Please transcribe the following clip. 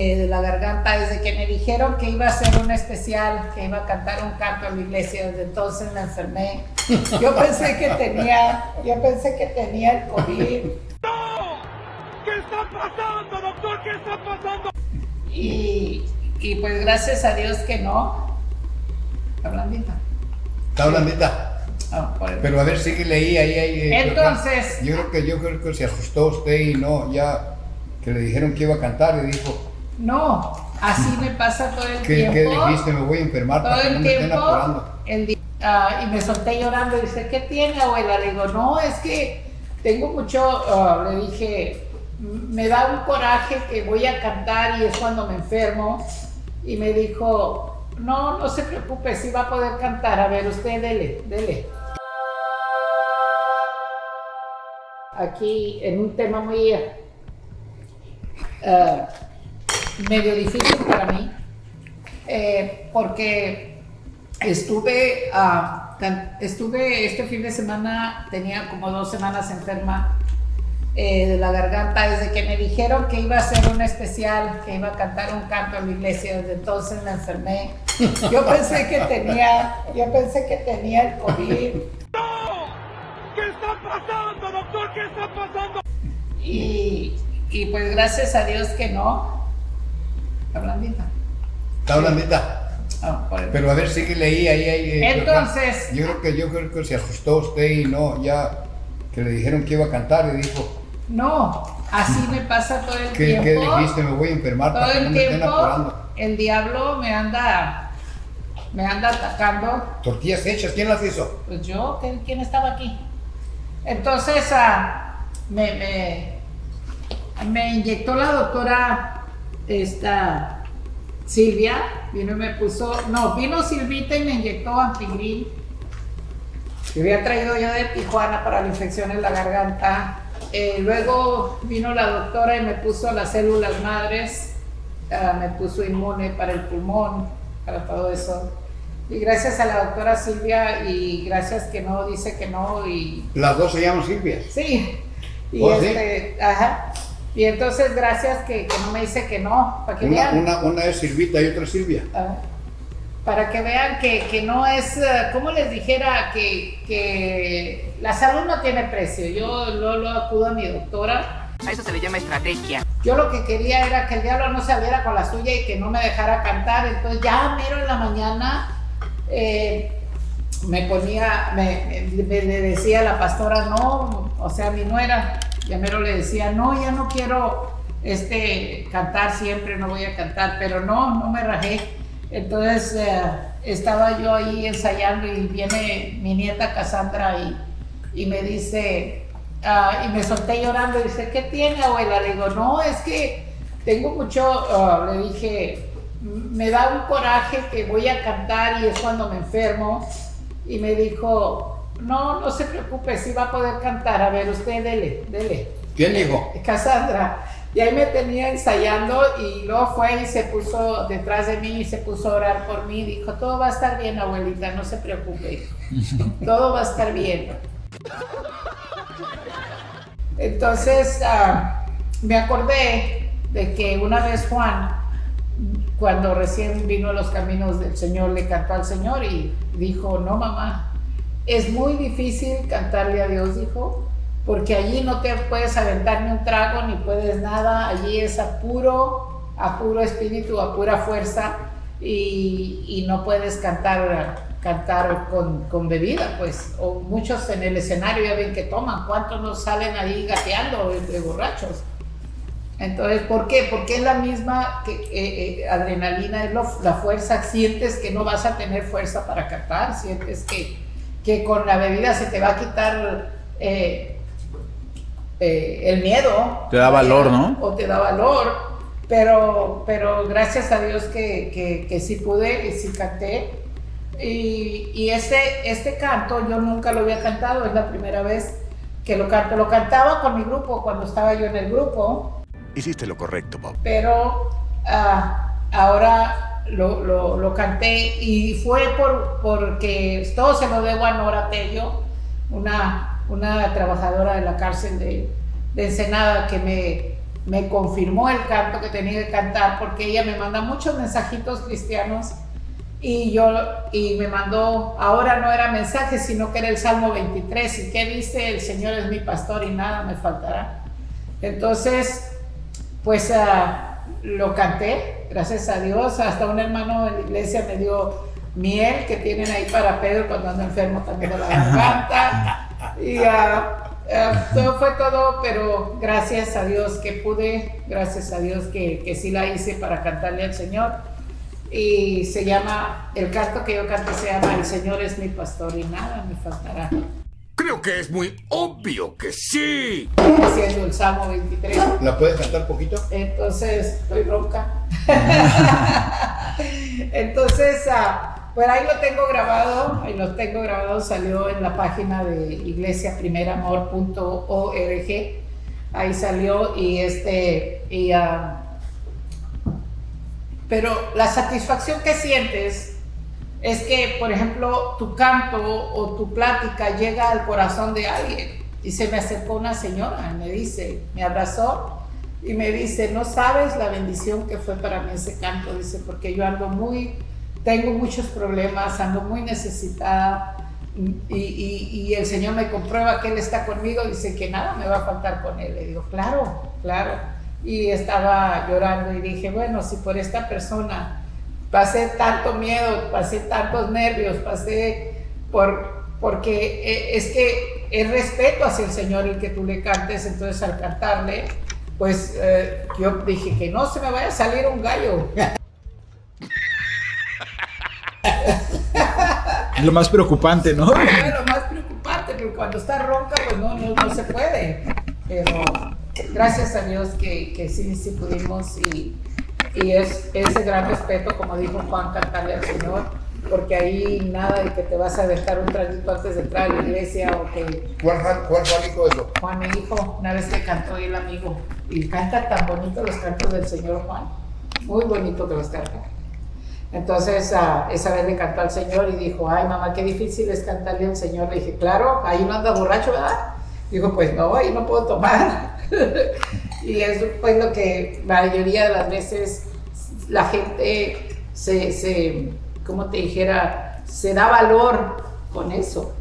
de la garganta desde que me dijeron que iba a hacer un especial, que iba a cantar un canto en la iglesia. Desde entonces me enfermé. Yo pensé que tenía el COVID. ¡No! ¿Qué está pasando, doctor? ¿Qué está pasando? Y pues gracias a Dios que no. Está blandita. Está blandita. Oh, bueno. Pero a ver, sí que leí ahí. Entonces. Yo creo que se asustó usted y no, ya que le dijeron que iba a cantar y dijo. No, así me pasa todo el tiempo. ¿Qué dijiste? Me voy a enfermar. Todo el tiempo. Y me solté llorando y dice, ¿qué tiene, abuela? Le digo, no, es que tengo mucho, le dije, me da un coraje que voy a cantar y es cuando me enfermo. Y me dijo, no, no se preocupe, sí va a poder cantar. A ver, usted dele. Aquí en un tema muy medio difícil para mí, porque estuve este fin de semana, tenía como 2 semanas enferma de la garganta desde que me dijeron que iba a hacer un especial, que iba a cantar un canto en la iglesia. Desde entonces me enfermé. Yo pensé que tenía el COVID. ¡No! ¿Qué está pasando, doctor? ¿Qué está pasando? Y pues gracias a Dios que no. Está blandita. Está blandita. Oh, bueno. Pero a ver, sí que leí ahí. Entonces. Yo creo que se asustó usted y no, ya que le dijeron que iba a cantar y dijo. No, así me pasa todo el tiempo. ¿Qué dijiste? Me voy a enfermar. Todo el tiempo el diablo me anda atacando. Tortillas hechas, ¿quién las hizo? Pues yo, ¿quién estaba aquí? Entonces me inyectó la doctora Silvia, vino y me puso, no, vino Silvita y me inyectó antigrip que había traído yo de Tijuana para la infección en la garganta. Luego vino la doctora y me puso las células madres, me puso inmune para el pulmón, para todo eso. Y gracias a la doctora Silvia, y gracias que no, dice que no. Y ¿las dos se llaman Silvia? Sí. Y oh, ¿sí? Ajá. Y entonces gracias que no me dice que no, para que vean. Una es Silvita y otra es Silvia. Ajá. Para que vean que no es, como les dijera, que la salud no tiene precio. Yo lo acudo a mi doctora. A eso se le llama estrategia. Yo lo que quería era que el diablo no saliera con la suya y que no me dejara cantar. Entonces ya mero en la mañana le decía a la pastora, no, o sea, mi nuera, ya mero le decía, no, ya no quiero cantar siempre, no voy a cantar, pero no me rajé. Entonces estaba yo ahí ensayando y viene mi nieta Cassandra y me dice, y me solté llorando y dice, ¿qué tiene, abuela? Le digo, no, es que tengo mucho, le dije, me da un coraje que voy a cantar y es cuando me enfermo. Y me dijo, no se preocupe, sí va a poder cantar, a ver, usted dele. ¿Quién dijo? Cassandra. Y ahí me tenía ensayando y luego fue y se puso detrás de mí y se puso a orar por mí. Dijo, todo va a estar bien, abuelita, no se preocupe. Todo va a estar bien. Entonces me acordé de que una vez Juan, cuando recién vino a los caminos del Señor, le cantó al Señor y dijo, no, mamá, es muy difícil cantarle a Dios, dijo. Porque allí no te puedes aventar ni un trago, ni puedes nada. Allí es a puro espíritu, a pura fuerza. Y no puedes cantar con bebida, pues. O muchos en el escenario ya ven que toman. ¿Cuántos no salen ahí gateando entre borrachos? Entonces, ¿por qué? Porque es la misma adrenalina, es la fuerza. Sientes que no vas a tener fuerza para cantar. Sientes que con la bebida se te va a quitar el miedo te da valor, ¿no? O te da valor, pero gracias a Dios que sí pude, que sí canté. Y este canto yo nunca lo había cantado, es la primera vez que lo canto. Lo cantaba con mi grupo, cuando estaba yo en el grupo. Hiciste lo correcto, Bob. Pero ahora lo canté y fue porque todo se lo debo a Noratello, una trabajadora de la cárcel de Ensenada, que me me confirmó el canto que tenía que cantar, porque ella me manda muchos mensajitos cristianos y me mandó, ahora no era mensaje, sino que era el Salmo 23, y que dice: el Señor es mi pastor y nada me faltará. Entonces, pues lo canté, gracias a Dios. Hasta un hermano de la iglesia me dio miel que tienen ahí para Pedro cuando anda enfermo también de la garganta, y todo fue todo, pero gracias a Dios que pude, gracias a Dios que sí la hice para cantarle al Señor. Y se llama, el canto que yo canto se llama El Señor es mi pastor y nada me faltará. Creo que es muy obvio que sí. Haciendo el Salmo 23. ¿La puedes cantar poquito? Entonces, estoy ronca. Entonces, pues ahí lo tengo grabado, salió en la página de iglesiaprimeramor.org, ahí salió. Y pero la satisfacción que sientes es que, por ejemplo, tu canto o tu plática llega al corazón de alguien. Y se me acercó una señora y me dice, me abrazó y me dice: no sabes la bendición que fue para mí ese canto, dice, porque yo ando tengo muchos problemas, ando muy necesitada, y el Señor me comprueba que Él está conmigo, dice que nada me va a faltar con Él. Le digo, claro, claro. Y estaba llorando y dije, bueno, si por esta persona pasé tanto miedo, pasé tantos nervios, porque es que es respeto hacia el Señor el que tú le cantes. Entonces, al cantarle, pues yo dije que no se me vaya a salir un gallo. Lo más preocupante, ¿no? Lo más preocupante, porque cuando está ronca, pues no se puede. Pero gracias a Dios que sí pudimos, y es ese gran respeto, como dijo Juan, cantarle al Señor, porque ahí nada de que te vas a dejar un traguito antes de entrar a la iglesia o que... ¿Cuál dijo eso? Juan me dijo, una vez que cantó el amigo, y canta tan bonito los cantos del Señor Juan, muy bonito que los canta. Entonces, esa vez le cantó al Señor y dijo, ay, mamá, qué difícil es cantarle al Señor. Le dije, claro, ahí no anda borracho, ¿verdad? Dijo, pues no, ahí no puedo tomar. Y eso fue lo que la mayoría de las veces la gente se, como te dijera, se da valor con eso.